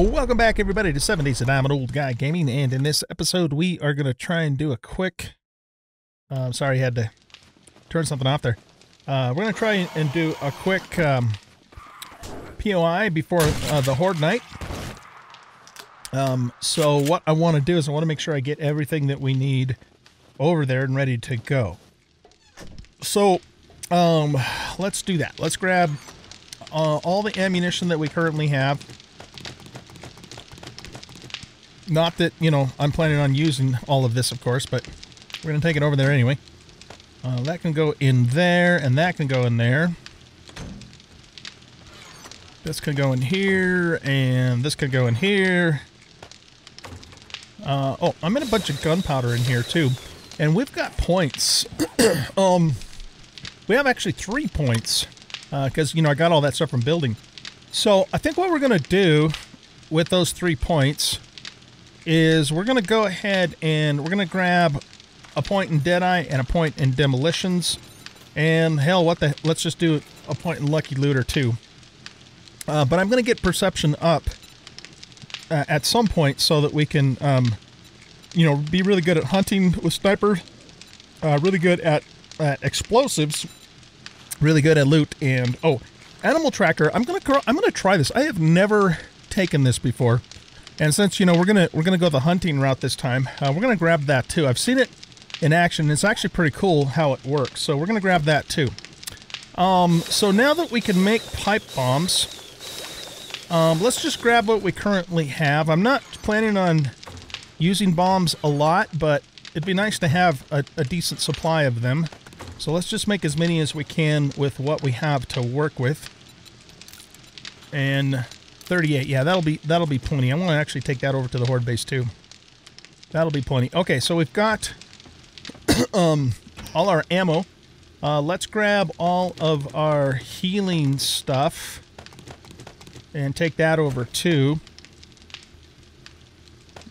Welcome back, everybody, to 7 Days to Die. I'm an old guy gaming, and in this episode, we are going to try and do a quick... I'm sorry, I had to turn something off there. We're going to try and do a quick POI before the Horde night. So what I want to do is I want to make sure I get everything that we need over there and ready to go. So let's do that. Let's grab all the ammunition that we currently have. Not that, you know, I'm planning on using all of this, of course, but we're going to take it over there anyway. That can go in there, and that can go in there. This can go in here, and this can go in here. Oh, I'm in a bunch of gunpowder in here, too. And we've got points. We have actually 3 points, because, you know, I got all that stuff from building. So I think what we're going to do with those 3 points... is we're going to go ahead and we're going to grab a point in Deadeye and a point in Demolitions. And hell, what the... let's just do a point in Lucky Looter too. But I'm going to get Perception up at some point so that we can, you know, be really good at hunting with Sniper, really good at explosives, really good at loot, and, oh, Animal Tracker. I'm going to try this. I have never taken this before. And since, you know, we're gonna go the hunting route this time, we're gonna grab that too. I've seen it in action. It's actually pretty cool how it works. So we're gonna grab that too. So now that we can make pipe bombs, let's just grab what we currently have. I'm not planning on using bombs a lot, but it'd be nice to have a decent supply of them. So let's just make as many as we can with what we have to work with. And 38, yeah, that'll be plenty. I want to actually take that over to the Horde base too. That'll be plenty. Okay, so we've got all our ammo. Let's grab all of our healing stuff and take that over too.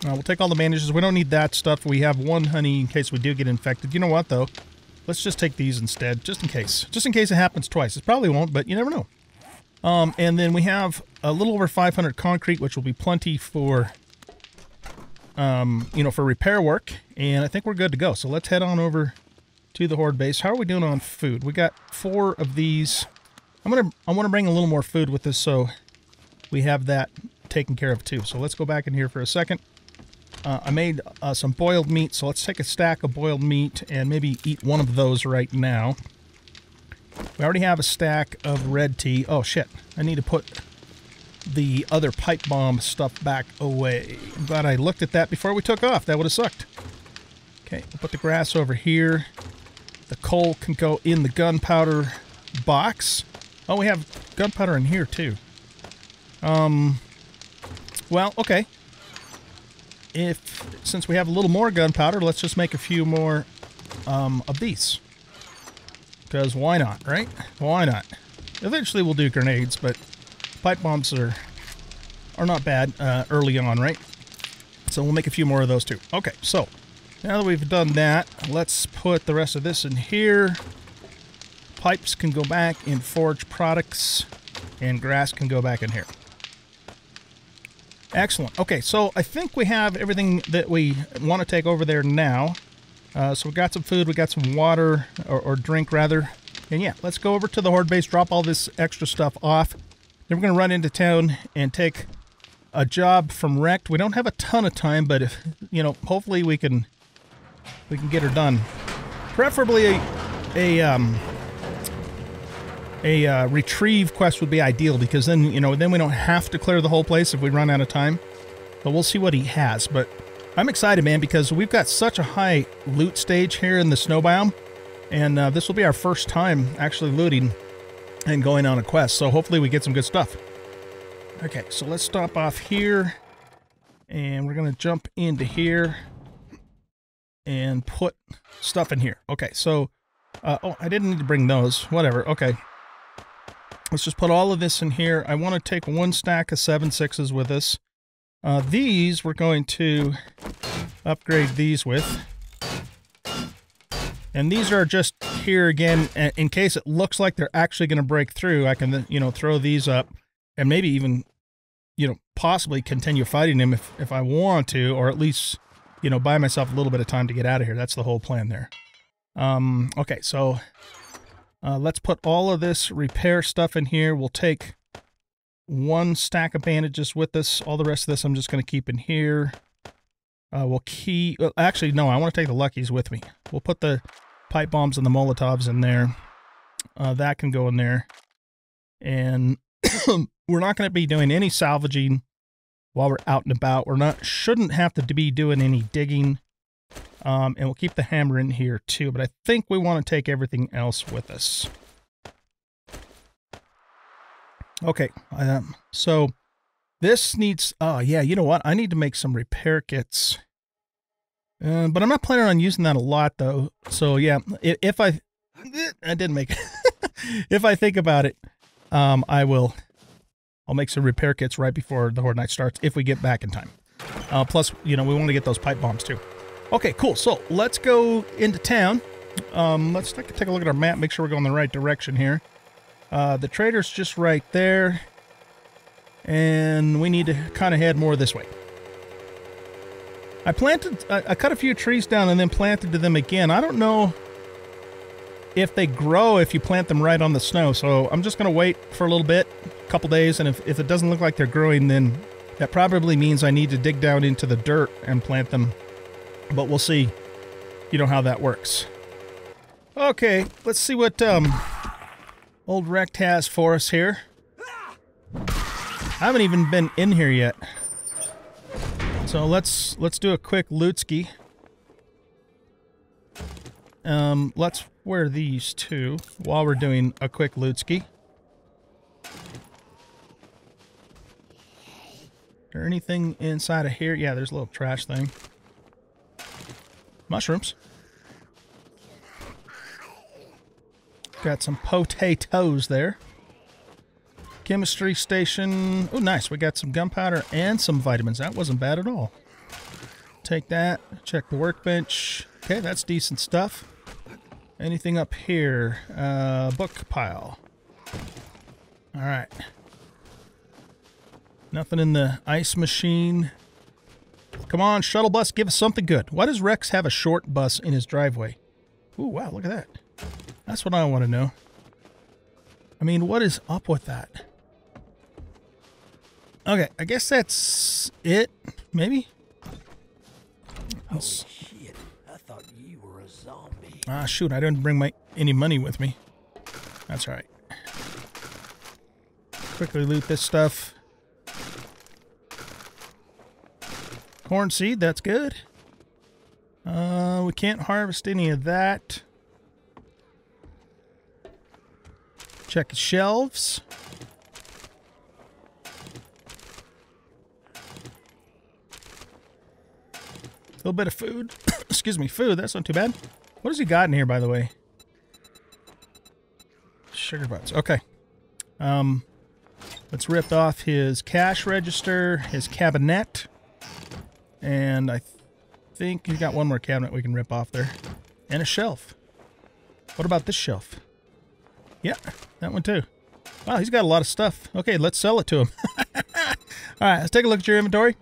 We'll take all the bandages. We don't need that stuff. We have one honey in case we do get infected. You know what though? Let's just take these instead, just in case. Just in case it happens twice. It probably won't, but you never know. And then we have a little over 500 concrete, which will be plenty for, you know, for repair work. And I think we're good to go. So let's head on over to the Horde base. How are we doing on food? We got 4 of these. I want to bring a little more food with us, so we have that taken care of too. So let's go back in here for a second. I made some boiled meat, so let's take a stack of boiled meat and maybe eat one of those right now. We already have a stack of red tea. Oh, shit. I need to put the other pipe bomb stuff back away. I'm glad I looked at that before we took off. That would have sucked. Okay, we'll put the grass over here. The coal can go in the gunpowder box. Oh, we have gunpowder in here, too. Well, okay. Since we have a little more gunpowder, let's just make a few more of these. Because why not, right? Why not? Eventually we'll do grenades, but pipe bombs are not bad early on, right? So we'll make a few more of those too. Okay, so now that we've done that, let's put the rest of this in here. Pipes can go back in forage products, and grass can go back in here. Excellent. Okay, so I think we have everything that we want to take over there now. So we got some food, we got some water, or drink rather. And yeah, let's go over to the Horde base, drop all this extra stuff off. Then we're going to run into town and take a job from Rekt. We don't have a ton of time, but if, you know, hopefully we can get her done. Preferably a retrieve quest would be ideal, because then, you know, then we don't have to clear the whole place if we run out of time. But we'll see what he has, but... I'm excited, man, because we've got such a high loot stage here in the snow biome, and this will be our first time actually looting and going on a quest, so hopefully we get some good stuff. Okay, so let's stop off here, and we're going to jump into here and put stuff in here. Okay, so, oh, I didn't need to bring those, whatever, okay. Let's just put all of this in here. I want to take 1 stack of 7 6s with us. These we're going to upgrade these with, and these are just here again in case it looks like they're actually going to break through. I can, you know, throw these up and maybe even you know, possibly continue fighting him if I want to, or at least, you know, buy myself a little bit of time to get out of here. That's the whole plan there. Okay, so let's put all of this repair stuff in here. We'll take one stack of bandages with us. All the rest of this I'm just going to keep in here. We'll keep... Actually, no, I want to take the Luckies with me. We'll put the pipe bombs and the Molotovs in there. That can go in there. And we're not going to be doing any salvaging while we're out and about. We're not... Shouldn't have to be doing any digging. And we'll keep the hammer in here, too. But I think we want to take everything else with us. Okay. So... This needs, oh yeah, you know what? I need to make some repair kits. But I'm not planning on using that a lot though. So yeah, I didn't make it. If I think about it, I'll make some repair kits right before the Horde Night starts if we get back in time. Plus, you know, we want to get those pipe bombs too. Okay, cool. So let's go into town. Let's take a look at our map, make sure we're going the right direction here. The trader's just right there. And we need to kind of head more this way. I cut a few trees down and then planted them again. I don't know if they grow if you plant them right on the snow. So I'm just going to wait for a little bit, a couple days. And if it doesn't look like they're growing, then that probably means I need to dig down into the dirt and plant them. But we'll see, you know, how that works. Okay, let's see what old Rekt has for us here. I haven't even been in here yet. So let's do a quick lootski. Let's wear these two while we're doing a quick lootski. Is there anything inside of here? Yeah, there's a little trash thing. Mushrooms. Got some potatoes there. Chemistry station. Oh, nice. We got some gunpowder and some vitamins. That wasn't bad at all. Take that. Check the workbench. Okay, that's decent stuff. Anything up here? Book pile. All right. Nothing in the ice machine. Come on, shuttle bus. Give us something good. Why does Rex have a short bus in his driveway? Ooh, wow. Look at that. That's what I want to know. I mean, what is up with that? Okay, I guess that's it, maybe? Holy shit, I thought you were a zombie. Ah, shoot, I didn't bring any money with me. That's all right. Quickly loot this stuff. Corn seed, that's good. We can't harvest any of that. Check the shelves. A little bit of food. Excuse me, food. That's not too bad. What has he got in here, by the way? Sugar butts. Okay. Let's rip off his cash register, his cabinet. And I think he's got one more cabinet we can rip off there. And a shelf. What about this shelf? Yeah, that one too. Wow, he's got a lot of stuff. Okay, let's sell it to him. All right, let's take a look at your inventory.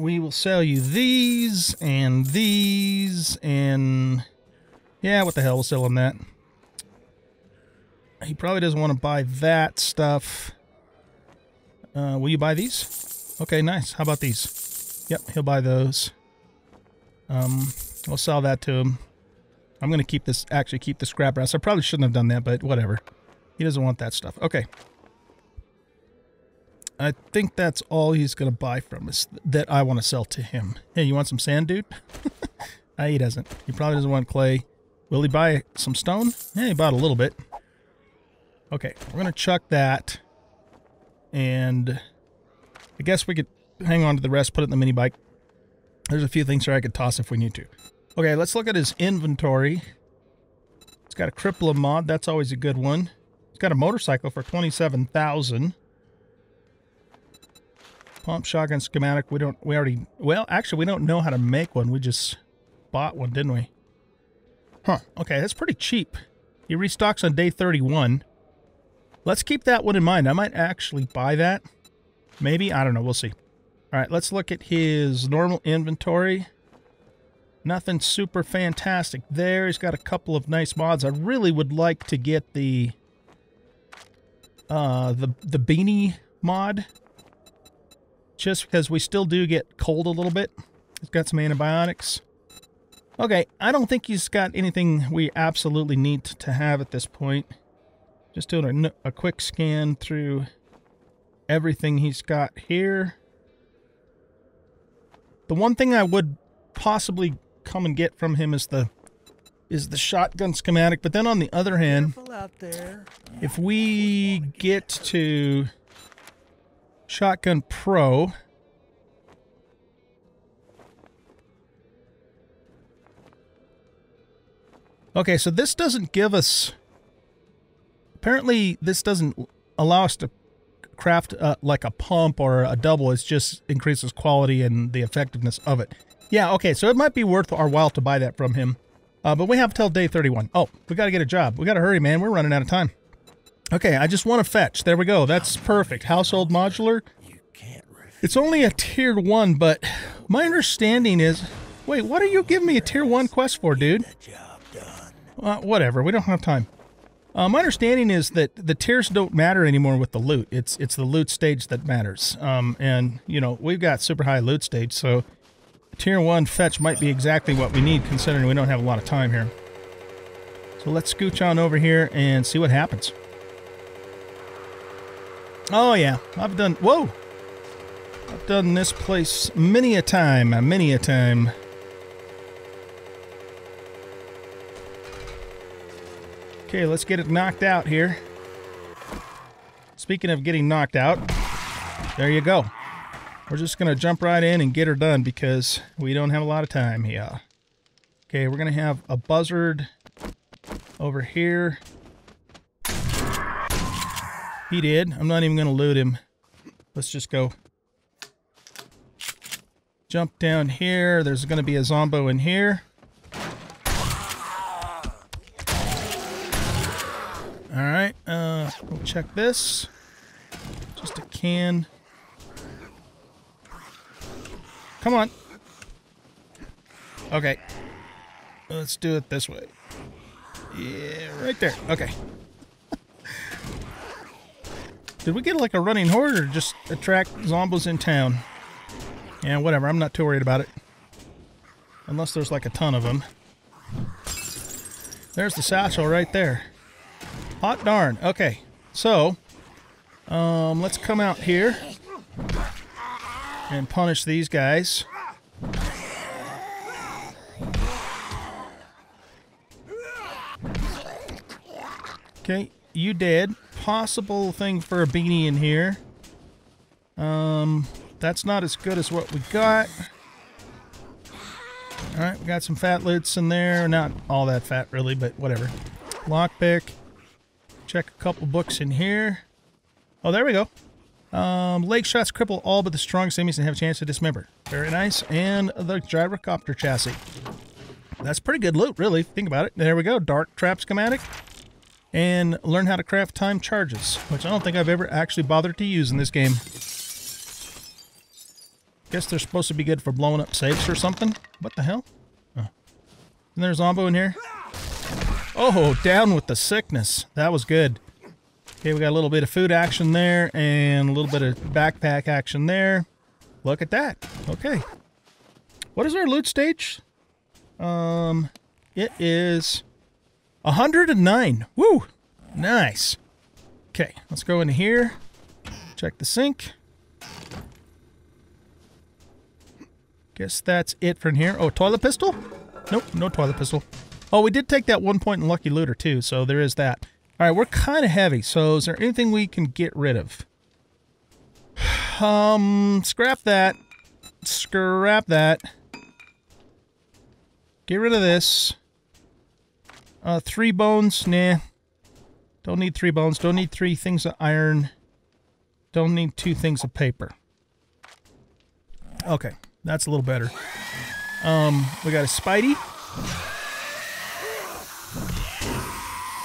We will sell you these and these and... Yeah, what the hell, we'll sell him that. He probably doesn't want to buy that stuff. Will you buy these? Okay, nice. How about these? Yep, he'll buy those. We'll sell that to him. I'm going to keep this, actually keep the scrap brass. I probably shouldn't have done that, but whatever. He doesn't want that stuff. Okay. I think that's all he's going to buy from us that I want to sell to him. Hey, you want some sand, dude? He doesn't. He probably doesn't want clay. Will he buy some stone? Yeah, he bought a little bit. Okay, we're going to chuck that. And I guess we could hang on to the rest, put it in the mini bike. There's a few things here I could toss if we need to. Okay, let's look at his inventory. It's got a Crippler mod. That's always a good one. It's got a motorcycle for $27,000. Pump shotgun schematic. Well, actually, we don't know how to make one. We just bought one, didn't we? Huh. Okay, that's pretty cheap. He restocks on day 31. Let's keep that one in mind. I might actually buy that. Maybe. I don't know. We'll see. All right, let's look at his normal inventory. Nothing super fantastic there. He's got a couple of nice mods. I really would like to get the beanie mod, just because we still do get cold a little bit. He's got some antibiotics. Okay, I don't think he's got anything we absolutely need to have at this point. Just doing a quick scan through everything he's got here. The one thing I would possibly come and get from him is the shotgun schematic, but then on the other hand, if we get to Shotgun Pro, okay, so this doesn't give us, apparently this doesn't allow us to craft like a pump or a double. It just increases quality and the effectiveness of it. Yeah, okay, so it might be worth our while to buy that from him. But we have till day 31. Oh, we got to get a job. We got to hurry, man. We're running out of time. Okay, I just want to fetch. There we go. That's perfect. Household modular. It's only a tier 1, but my understanding is... Wait, what are you giving me a tier 1 quest for, dude? Whatever. We don't have time. My understanding is that the tiers don't matter anymore with the loot. It's the loot stage that matters. And, you know, we've got super high loot stage, so... Tier 1 fetch might be exactly what we need, considering we don't have a lot of time here. So let's scooch on over here and see what happens. Oh yeah, I've done... Whoa! I've done this place many a time, Okay, let's get it knocked out here. Speaking of getting knocked out, there you go. We're just going to jump right in and get her done because we don't have a lot of time here. Okay, we're going to have a buzzard over here. He did. I'm not even going to loot him. Let's just go. Jump down here. There's going to be a zombo in here. Alright, we'll check this. Just a can... Come on. Okay. Let's do it this way. Yeah, right there. Okay. Did we get like a running horde or just attract zombies in town? Yeah, whatever. I'm not too worried about it. Unless there's like a ton of them. There's the satchel right there. Hot darn. Okay. So, let's come out here and punish these guys. Okay, you dead. Possible thing for a beanie in here. That's not as good as what we got. Alright, we got some fat loots in there. Not all that fat, really, but whatever. Lockpick. Check a couple books in here. Oh, there we go. Leg shots cripple all but the strongest enemies and have a chance to dismember. Very nice. And the gyrocopter chassis. That's pretty good loot, really. Think about it. There we go. Dark trap schematic. And learn how to craft time charges, which I don't think I've ever actually bothered to use in this game. Guess they're supposed to be good for blowing up safes or something. What the hell? Oh. Isn't there a zombo in here? Oh, down with the sickness. That was good. Okay, we got a little bit of food action there and a little bit of backpack action there. Look at that. Okay. What is our loot stage? It is 109. Woo! Nice. Okay, let's go into here. Check the sink. Guess that's it from here. Oh, toilet pistol? Nope, no toilet pistol. Oh, we did take that 1 point in Lucky Looter too, so there is that. All right, we're kind of heavy, so is there anything we can get rid of? Scrap that. Scrap that. Get rid of this. 3 bones, nah. Don't need 3 bones. Don't need 3 things of iron. Don't need 2 things of paper. Okay, that's a little better. We got a Spidey.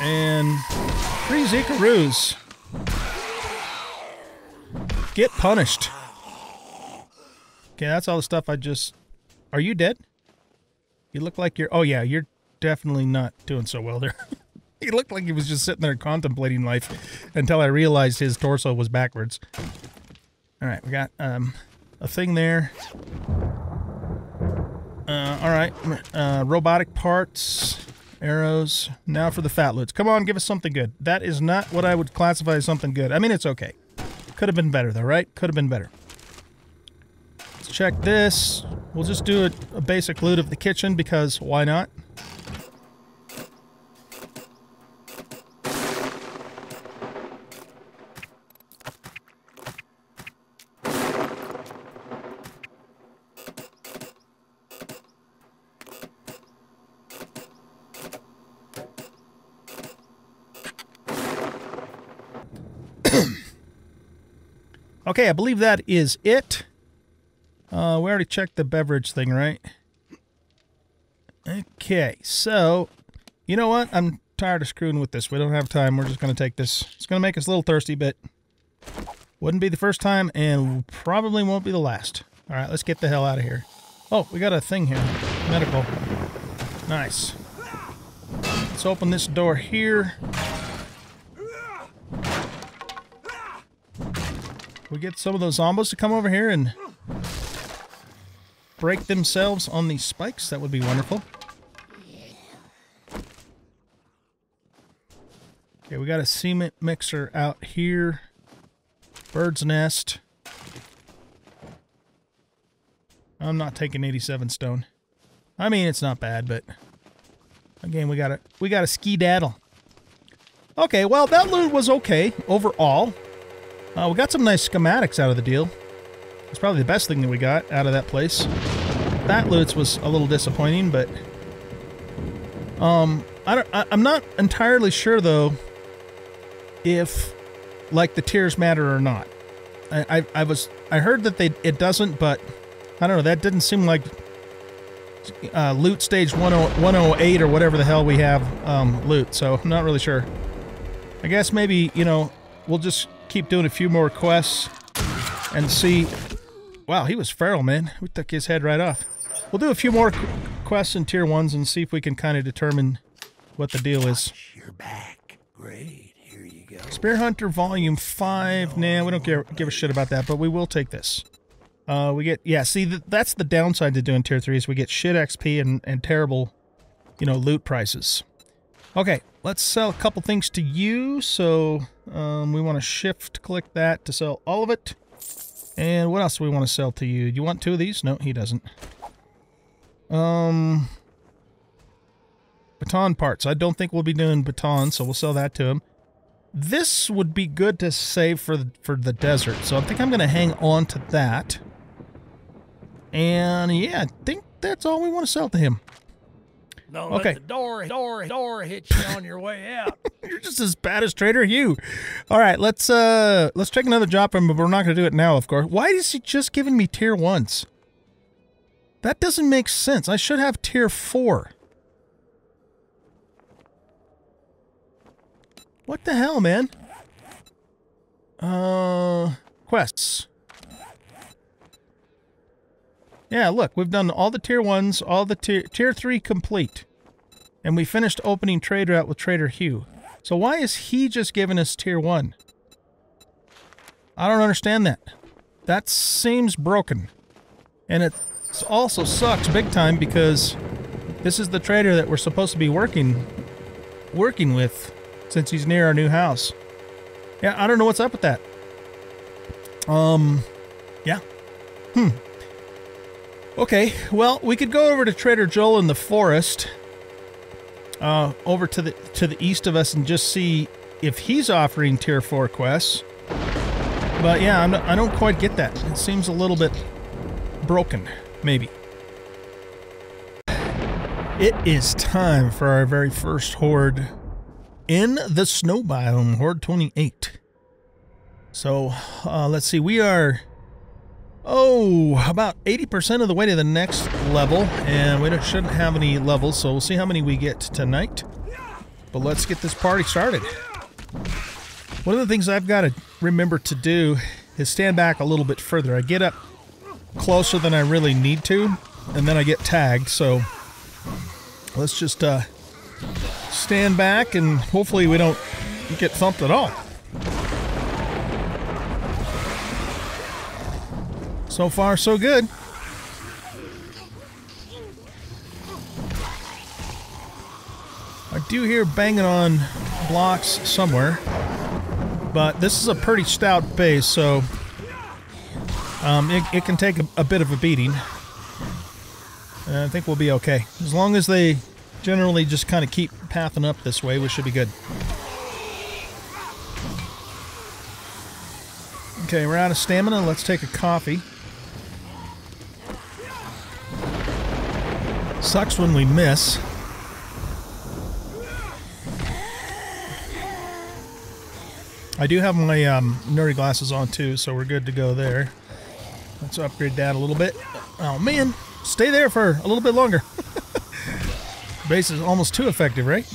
And 3 Zikaroos. Get punished. Okay, that's all the stuff I just... Are you dead? You look like you're... Oh, yeah, you're definitely not doing so well there. He looked like he was just sitting there contemplating life until I realized his torso was backwards. All right, we got a thing there. All right, robotic parts, arrows. Now for the fat loots. Come on, give us something good. That is not what I would classify as something good. I mean, it's okay. Could have been better, though, right? Could have been better. Let's check this. We'll just do a basic loot of the kitchen because why not? Okay, I believe that is it. We already checked the beverage thing, right? Okay, so, you know what? I'm tired of screwing with this. We don't have time. We're just going to take this. It's going to make us a little thirsty, but wouldn't be the first time and probably won't be the last. All right, let's get the hell out of here. Oh, we got a thing here. Medical. Nice. Let's open this door here. We get some of those zombos to come over here and break themselves on these spikes. That would be wonderful. Okay, we got a cement mixer out here. Bird's nest. I'm not taking 87 stone. I mean, it's not bad, but again, we got a skedaddle. Okay, well, that loot was okay overall. We got some nice schematics out of the deal. It's probably the best thing that we got out of that place. That loot was a little disappointing, but I'm not entirely sure though if like the tiers matter or not. I heard that it doesn't, but I don't know. That didn't seem like loot stage 108 or whatever the hell we have loot. So I'm not really sure. I guess maybe we'll just keep doing a few more quests and see. Wow, he was feral, man. We took his head right off. We'll do a few more quests in tier 1s and see if we can kind of determine what the deal is. You're back. Great. Here you go. Spear Hunter Volume 5. Nah, we don't give a shit about that, but we will take this. We get... Yeah, see, that's the downside to doing tier 3 is we get shit XP and terrible, loot prices. Okay, let's sell a couple things to you, so we want to shift-click that to sell all of it. And what else do we want to sell to you? Do you want two of these? No, he doesn't. Baton parts. I don't think we'll be doing batons, so we'll sell that to him. This would be good to save for the desert, so I think I'm going to hang on to that. And, yeah, I think that's all we want to sell to him. Don't okay. Let the door hit you on your way out. You're just as bad as Trader Hugh. All right, let's take another job from him, but we're not going to do it now, of course. Why is he just giving me tier 1s? That doesn't make sense. I should have tier 4. What the hell, man? Quests. Yeah, look, we've done all the tier 1s, all the tier 3 complete. And we finished opening trade route with Trader Hugh. So why is he just giving us tier 1? I don't understand that. That seems broken. And it also sucks big time because this is the trader that we're supposed to be working with since he's near our new house. Yeah, I don't know what's up with that. Yeah. Okay, well, we could go over to Trader Joel in the forest, over to the east of us, and just see if he's offering tier 4 quests. But yeah, I don't quite get that. It seems a little bit broken, maybe. It is time for our very first horde in the snow biome, Horde 28. So let's see, we are. Oh, about 80% of the way to the next level, and we shouldn't have any levels, so we'll see how many we get tonight. But let's get this party started. One of the things I've got to remember to do is stand back a little bit further. I get up closer than I really need to, and then I get tagged, so let's just stand back and hopefully we don't get thumped at all. So far, so good. I do hear banging on blocks somewhere, but this is a pretty stout base, so it can take a bit of a beating. And I think we'll be okay. As long as they generally just kind of keep pathing up this way, we should be good. Okay, we're out of stamina. Let's take a coffee. Sucks when we miss. I do have my nerdy glasses on too, so we're good to go there. Let's upgrade that a little bit. Oh man, stay there for a little bit longer. Base is almost too effective, right?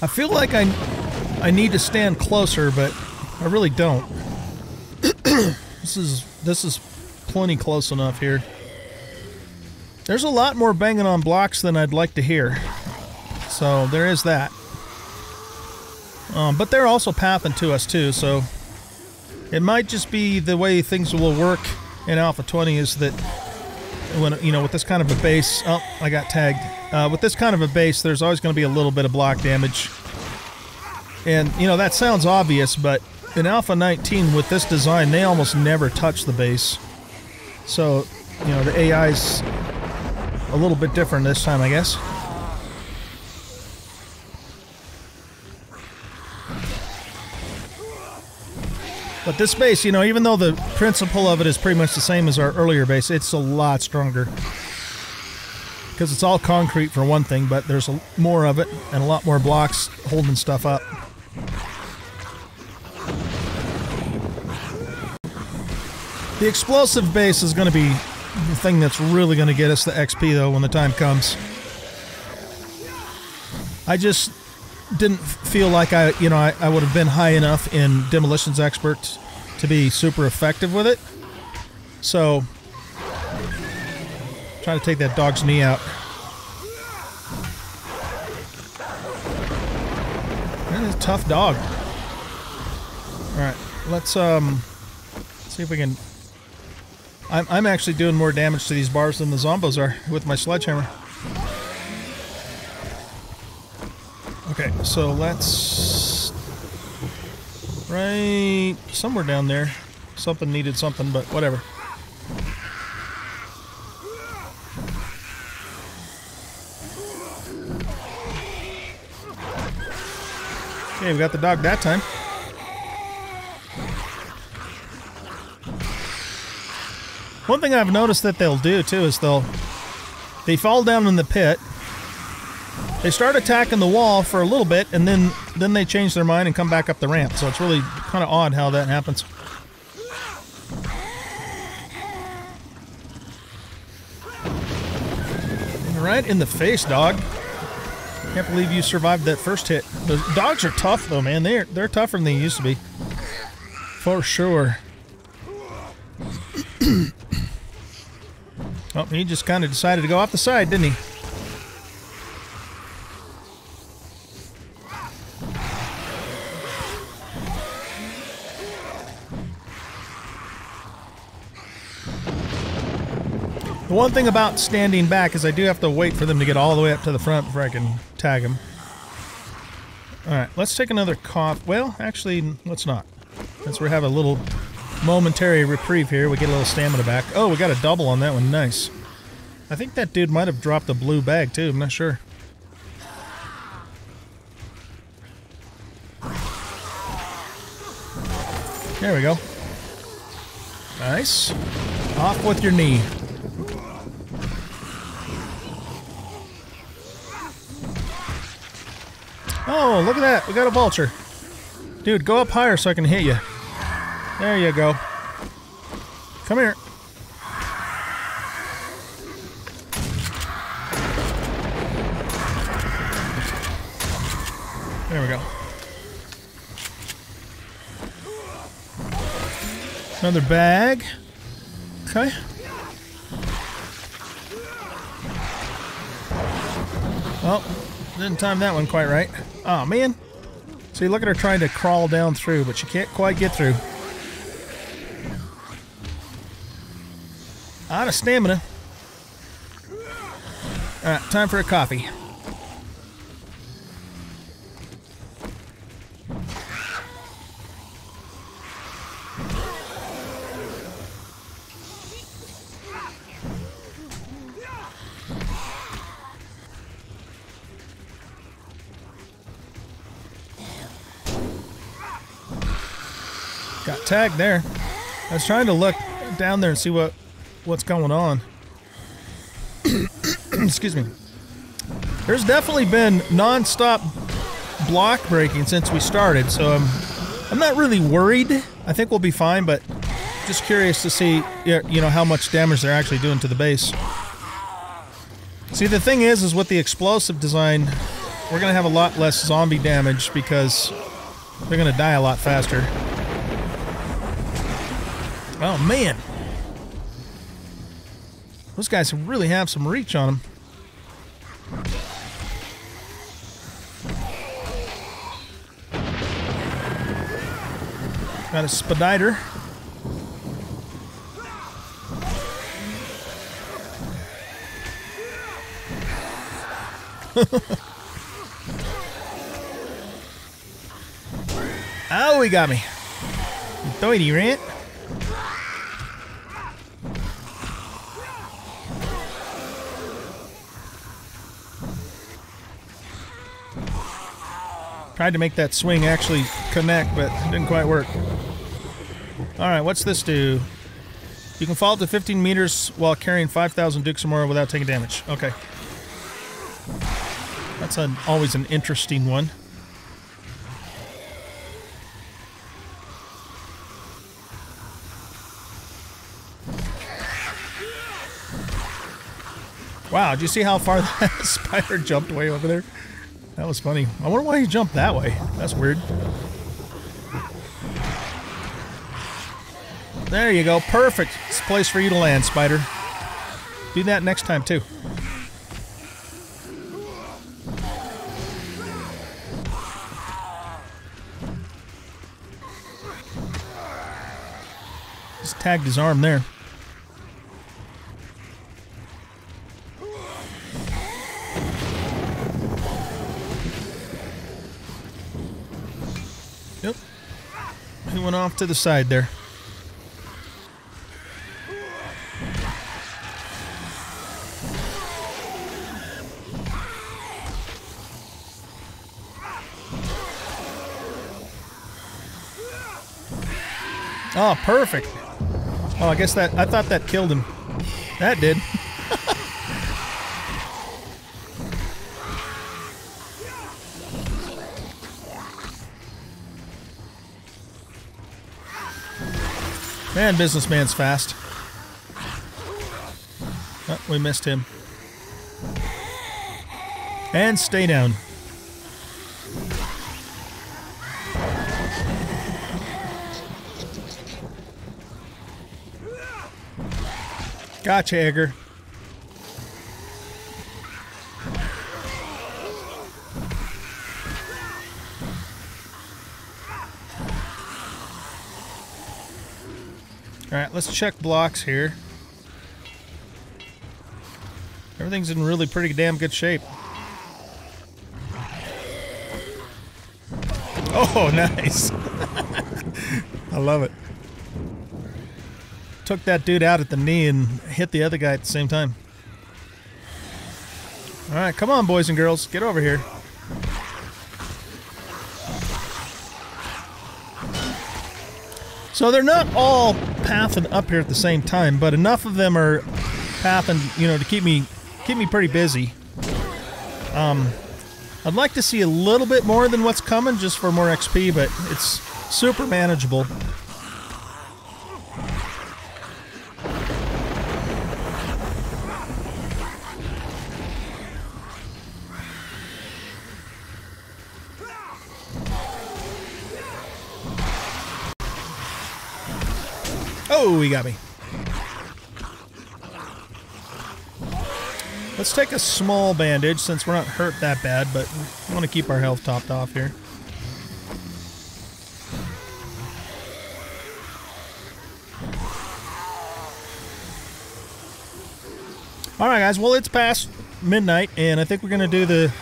I feel like I need to stand closer, but I really don't. This is plenty close enough here. There's a lot more banging on blocks than I'd like to hear, so there is that. But they're also pathing to us too, so it might just be the way things will work in Alpha 20 is that when with this kind of a base, oh, I got tagged. With this kind of a base, there's always going to be a little bit of block damage. And, that sounds obvious, but in Alpha 19, with this design, they almost never touch the base. So, the AI's a little bit different this time, I guess. But this base, even though the principle of it is pretty much the same as our earlier base, it's a lot stronger. Because it's all concrete for one thing, but there's more of it and a lot more blocks holding stuff up. The explosive base is going to be the thing that's really going to get us the XP, though, when the time comes. I just didn't feel like I would have been high enough in Demolitions Expert to be super effective with it. So trying to take that dog's knee out. That is a tough dog. Alright, let's see if we can... I'm actually doing more damage to these bars than the zombos are with my sledgehammer. Okay, so let's... right... somewhere down there. Something needed something, but whatever. Okay, we got the dog that time. One thing I've noticed that they'll do too is they fall down in the pit, they start attacking the wall for a little bit, and then they change their mind and come back up the ramp. So it's really kind of odd how that happens. Right in the face, dog. Can't believe you survived that first hit. The dogs are tough though, man. They're tougher than they used to be. For sure. Oh, he just kind of decided to go off the side, didn't he? The one thing about standing back is I do have to wait for them to get all the way up to the front before I can tag them. Alright, let's take another cough. Well, actually, let's not. Since we have a little momentary reprieve here, we get a little stamina back. Oh, we got a double on that one. Nice. I think that dude might have dropped a blue bag, too. I'm not sure. There we go. Nice. Off with your knee. Oh, look at that. We got a vulture. Dude, go up higher so I can hit you. There you go. Come here. There we go. Another bag. Okay. Well, didn't time that one quite right. Oh man. See, look at her trying to crawl down through, but she can't quite get through. Out of stamina. Alright, time for a coffee. Got tagged there. I was trying to look down there and see what's going on. Excuse me. There's definitely been non-stop block breaking since we started, so I'm not really worried. I think we'll be fine, but just curious to see, you know, how much damage they're actually doing to the base. See, the thing is with the explosive design, we're going to have a lot less zombie damage because they're going to die a lot faster. Oh, man. Those guys really have some reach on them. Got a spider. Oh, he got me. Doity rant. Tried to make that swing actually connect, but it didn't quite work. Alright, what's this do? You can fall up to 15 meters while carrying 5,000 dukes or more without taking damage. Okay. That's always an interesting one. Wow, did you see how far that spider jumped way over there? That was funny. I wonder why he jumped that way. That's weird. There you go. Perfect place for you to land, spider. Do that next time, too. Just tagged his arm there. Off to the side there. Oh, perfect. Oh, I guess that, I thought that killed him. That did. Man, businessman's fast. Oh, we missed him. And stay down. Gotcha, Edgar. Alright, let's check blocks here. Everything's in really pretty damn good shape. Oh, nice! I love it. Took that dude out at the knee and hit the other guy at the same time. Alright, come on, boys and girls, get over here. So they're not all pathing up here at the same time, but enough of them are pathing, you know, to keep me pretty busy. I'd like to see a little bit more than what's coming just for more XP, but it's super manageable. Oh, he got me. Let's take a small bandage since we're not hurt that bad, but we want to keep our health topped off here. Alright guys, well it's past midnight, and I think we're going to do the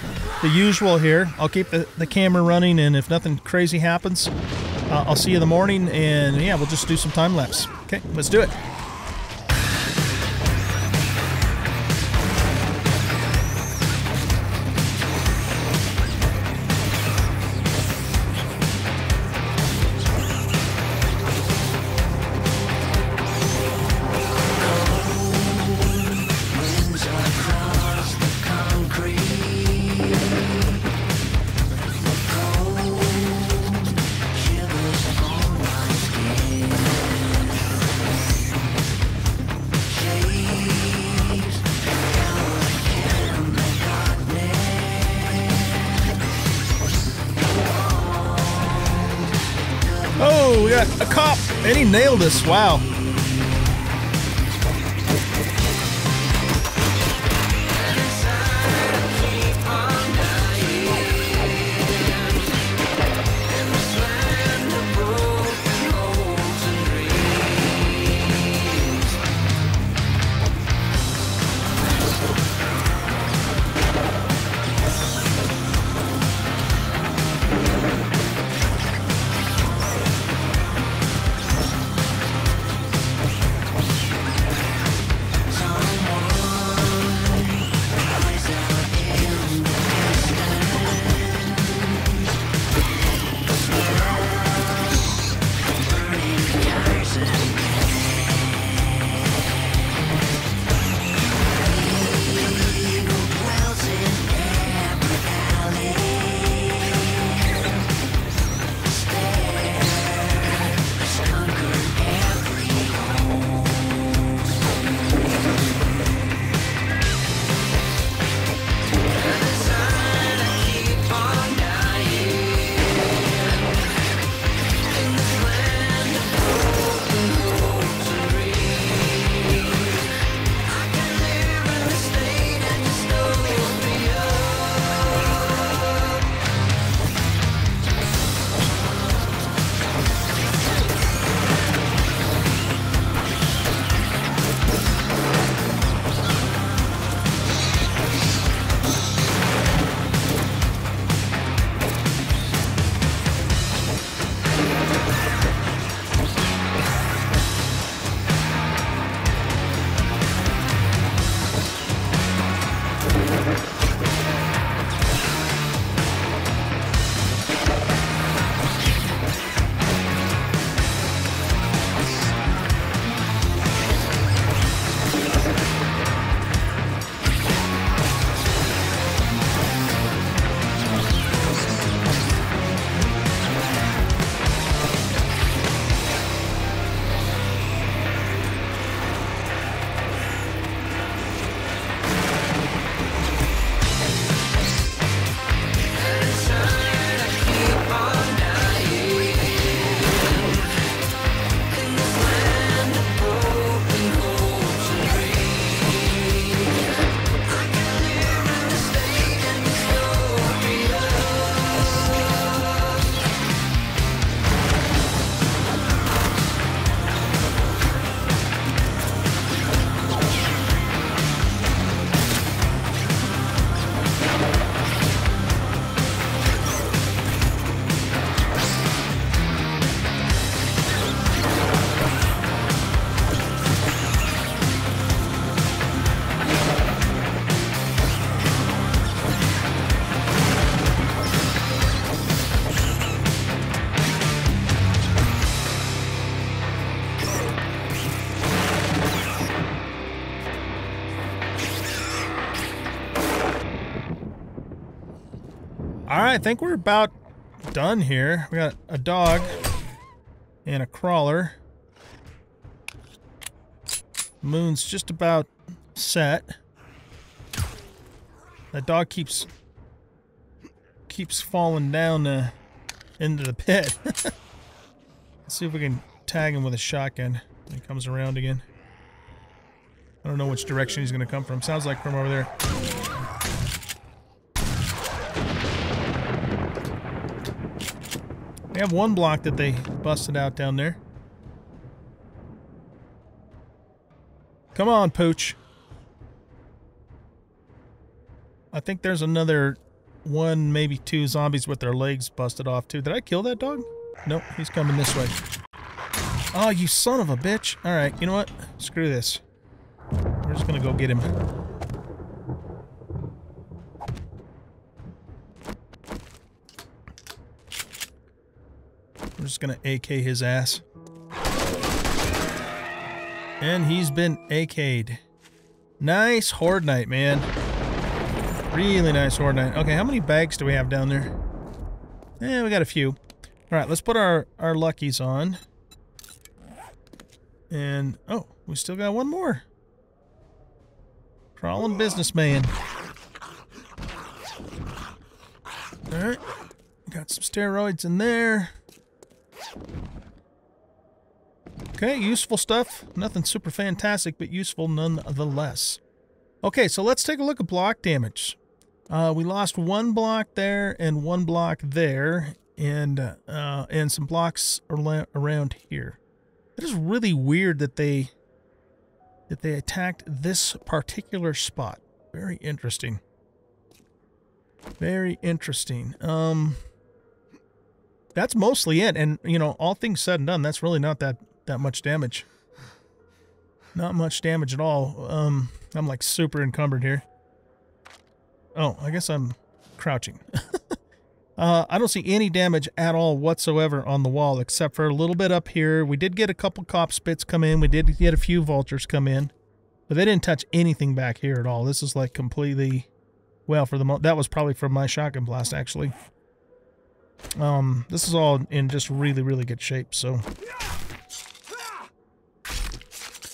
usual here. I'll keep the camera running, and if nothing crazy happens, I'll see you in the morning, and yeah, we'll just do some time lapse. Okay, let's do it. We got a cop, and he nailed us. Wow. I think we're about done here. We got a dog and a crawler. Moon's just about set. That dog keeps falling down into the pit. Let's see if we can tag him with a shotgun. He comes around again. I don't know which direction he's gonna come from. Sounds like from over there. They have one block that they busted out down there. Come on, Pooch. I think there's another one, maybe two zombies with their legs busted off too. Did I kill that dog? Nope, he's coming this way. Oh, you son of a bitch. Alright, you know what? Screw this. We're just gonna go get him. We're just gonna AK his ass. And he's been AK'd. Nice Horde night, man. Really nice Horde night. Okay, how many bags do we have down there? Eh, we got a few. Alright, let's put our luckies on. And, oh, we still got one more. Crawling businessman. Alright, got some steroids in there. Okay, useful stuff. Nothing super fantastic, but useful nonetheless. Okay, so let's take a look at block damage. We lost one block there and one block there, and some blocks around here. It is really weird that they attacked this particular spot. Very interesting. Very interesting. That's mostly it, and you know, all things said and done, that's really not that much damage. Not much damage at all. I'm like super encumbered here. Oh, I guess I'm crouching. I don't see any damage at all whatsoever on the wall, except for a little bit up here. We did get a couple cop spits come in. We did get a few vultures come in, but they didn't touch anything back here at all. This is like completely, well, for the moment, that was probably from my shotgun blast, actually. This is all in just really, really good shape, so.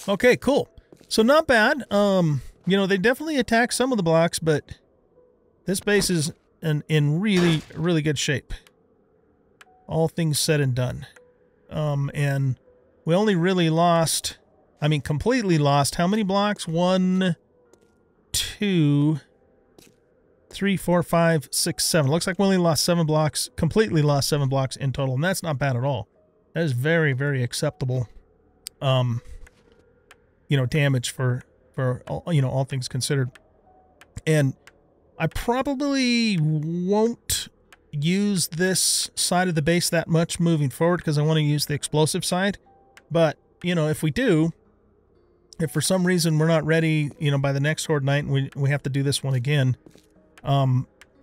Okay, cool. So not bad. You know, they definitely attack some of the blocks, but this base is in really, really good shape. All things said and done. And we only really lost, I mean, completely lost, how many blocks? 1, 2, 3, 4, 5, 6, 7. Looks like we only lost 7 blocks, completely lost 7 blocks in total, and that's not bad at all. That is very, very acceptable. You know, damage for all, you know, all things considered. And I probably won't use this side of the base that much moving forward because I want to use the explosive side. But, you know, if we do, if for some reason we're not ready, you know, by the next Horde night and we have to do this one again, you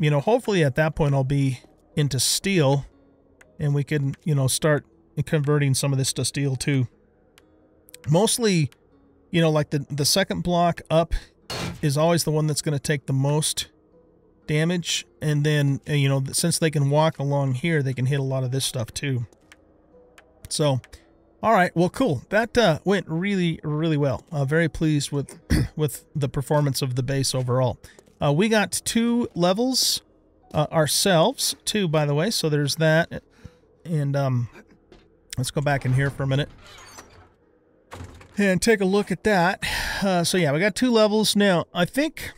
know, hopefully at that point I'll be into steel and we can, you know, start converting some of this to steel too. Mostly, you know, like the second block up is always the one that's going to take the most damage. And then, you know, since they can walk along here, they can hit a lot of this stuff too. So, all right, well, cool. That went really, really well. Very pleased with, with the performance of the base overall. We got 2 levels ourselves, 2, by the way. So there's that. And let's go back in here for a minute and take a look at that. So yeah, we got 2 levels. Now, I think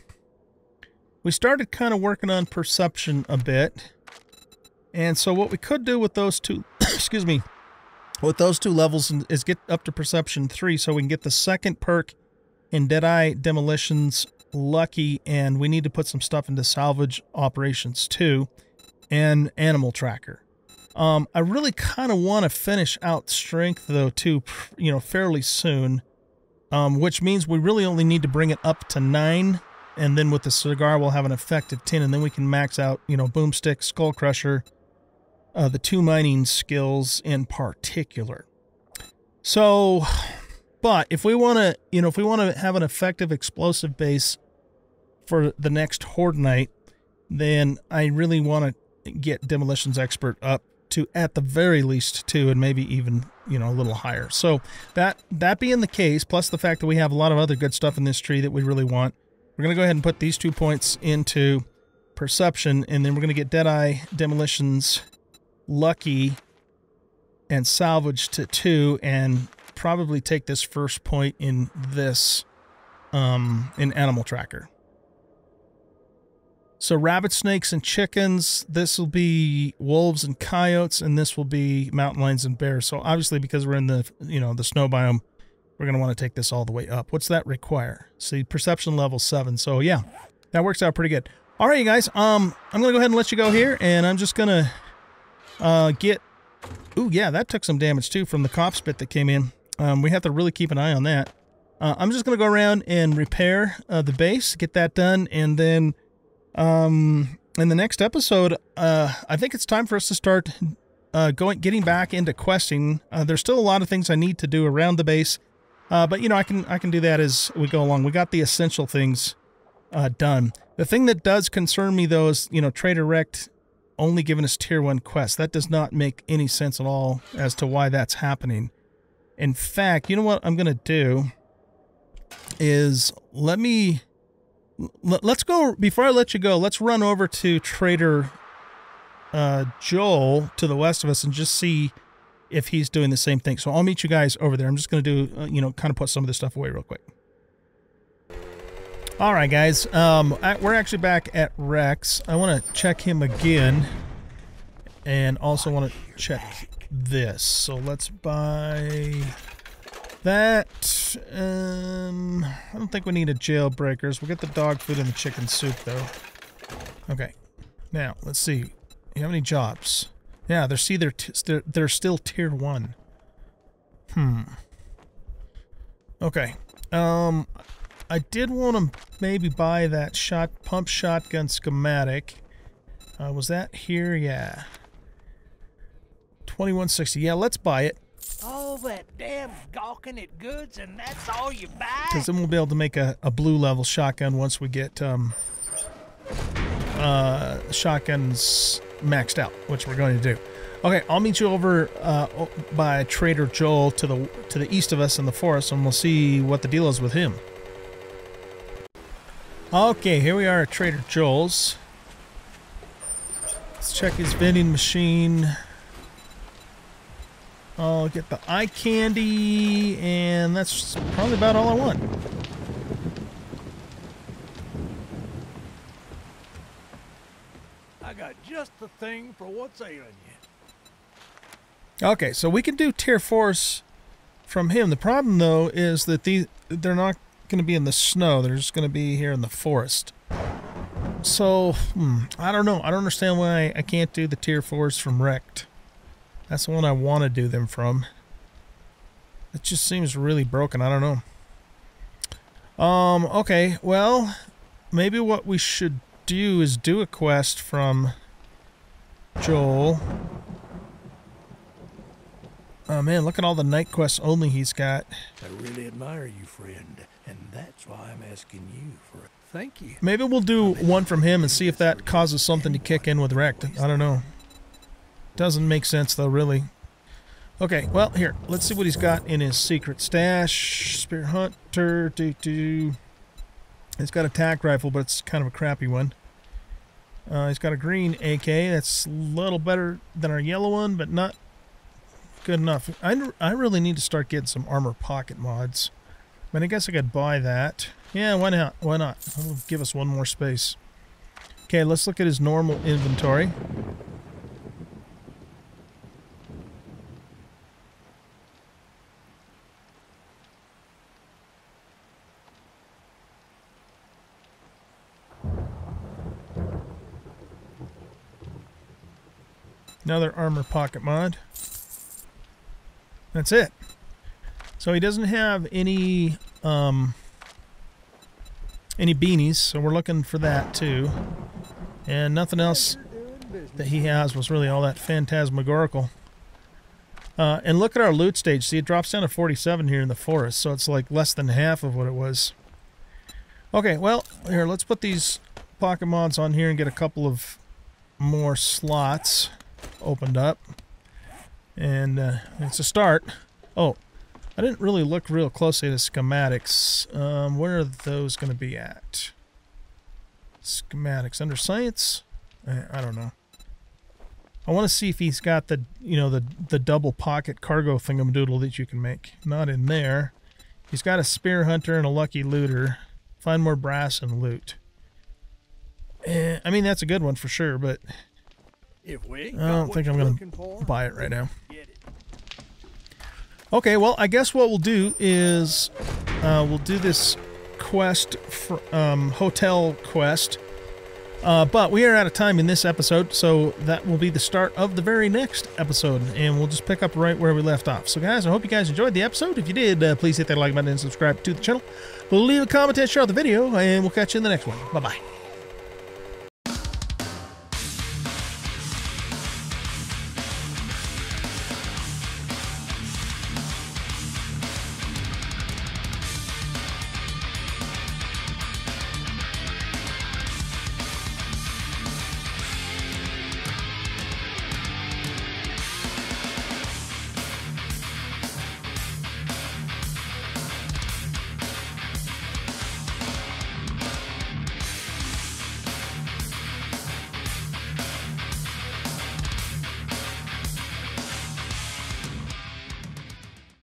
we started kind of working on perception a bit. And so what we could do with those 2, excuse me, with those 2 levels is get up to perception 3 so we can get the second perk in Deadeye Demolitions Lucky, and we need to put some stuff into Salvage Operations too, and Animal Tracker. I really kind of want to finish out Strength, though, too, you know, fairly soon, which means we really only need to bring it up to 9, and then with the cigar we'll have an effect of 10, and then we can max out, you know, Boomstick, Skull Crusher, the 2 mining skills in particular. So, but if we want to, you know, if we want to have an effective explosive base for the next Horde night, then I really want to get Demolitions Expert up to at the very least 2, and maybe even, you know, a little higher. So that being the case, plus the fact that we have a lot of other good stuff in this tree that we really want, we're going to go ahead and put these 2 points into Perception, and then we're going to get Deadeye, Demolitions, Lucky, and Salvage to 2, and probably take this first point in this, in Animal Tracker. So rabbit, snakes, and chickens. This will be wolves and coyotes, and this will be mountain lions and bears. So obviously, because we're in the, you know, the snow biome, we're going to want to take this all the way up. What's that require? See, perception level 7. So yeah, that works out pretty good. All right, you guys. I'm going to go ahead and let you go here, and I'm just going to get... Ooh, yeah, that took some damage, too, from the cop spit that came in. We have to really keep an eye on that. I'm just going to go around and repair the base, get that done, and then in the next episode, I think it's time for us to start getting back into questing. There's still a lot of things I need to do around the base, but, you know, I can do that as we go along. We got the essential things done. The thing that does concern me, though, is, you know, Trader Rekt only giving us tier 1 quests. That does not make any sense at all as to why that's happening. In fact, you know what I'm going to do is let's go, before I let you go, let's run over to Trader Joel to the west of us and just see if he's doing the same thing. So I'll meet you guys over there. I'm just going to do, you know, kind of put some of this stuff away real quick. All right, guys, we're actually back at Rex. I want to check him again and also want to check this. So let's buy that. I don't think we need a jailbreakers. We'll get the dog food and the chicken soup, though. Okay, now let's see. You have any jobs? Yeah, they're still tier 1. Okay. I did want to maybe buy that pump shotgun schematic. Was that here? Yeah. 2160. Yeah, let's buy it. All that damn gawking at goods, and that's all you buy? Because then we'll be able to make a blue level shotgun once we get shotguns maxed out, which we're going to do. Okay, I'll meet you over by Trader Joel to the east of us in the forest, and we'll see what the deal is with him. Okay, here we are at Trader Joel's. Let's check his vending machine. I'll get the eye candy, and that's probably about all I want. I got just the thing for what's ailing you. Okay, so we can do tier 4s from him. The problem, though, is that they're not going to be in the snow. They're just going to be here in the forest. So I don't know. I don't understand why I can't do the tier 4s from Rekt. That's the one I want to do them from. It just seems really broken. I don't know. Okay, well, maybe what we should do is do a quest from Joel. Oh man, look at all the night quests only he's got. I really admire you, friend. And that's why I'm asking you for it. Thank you. Maybe we'll do one from him and see if that causes something to kick in with Rekt. I don't know. Doesn't make sense, though, really. Okay, well, here. Let's see what he's got in his secret stash. Spear Hunter. Doo-doo. He's got a tack rifle, but it's kind of a crappy one. He's got a green AK. That's a little better than our yellow one, but not good enough. I really need to start getting some armor pocket mods. But I guess I could buy that. Yeah, why not? Why not? It'll give us one more space. Okay, let's look at his normal inventory. Another armor pocket mod. That's it. So he doesn't have any beanies, so we're looking for that too. And nothing else that he has was really all that phantasmagorical. And look at our loot stage. See, it drops down to 47 here in the forest, so it's like less than half of what it was. Okay, well, here, let's put these pocket mods on here and get a couple of more slots opened up. And it's a start. Oh, I didn't really look real closely at the schematics. Where are those going to be at? Schematics under science? I don't know. I want to see if he's got the, you know, the double pocket cargo thingamadoodle that you can make. Not in there. He's got a spear hunter and a lucky looter. Find more brass and loot. I mean, that's a good one for sure, but I don't think I'm going to buy it right now. Okay, well, I guess what we'll do is we'll do this quest, for, hotel quest. But we are out of time in this episode, so that will be the start of the very next episode, and we'll just pick up right where we left off. So guys, I hope you guys enjoyed the episode. If you did, please hit that like button and subscribe to the channel. Leave a comment and share the video, and we'll catch you in the next one. Bye-bye.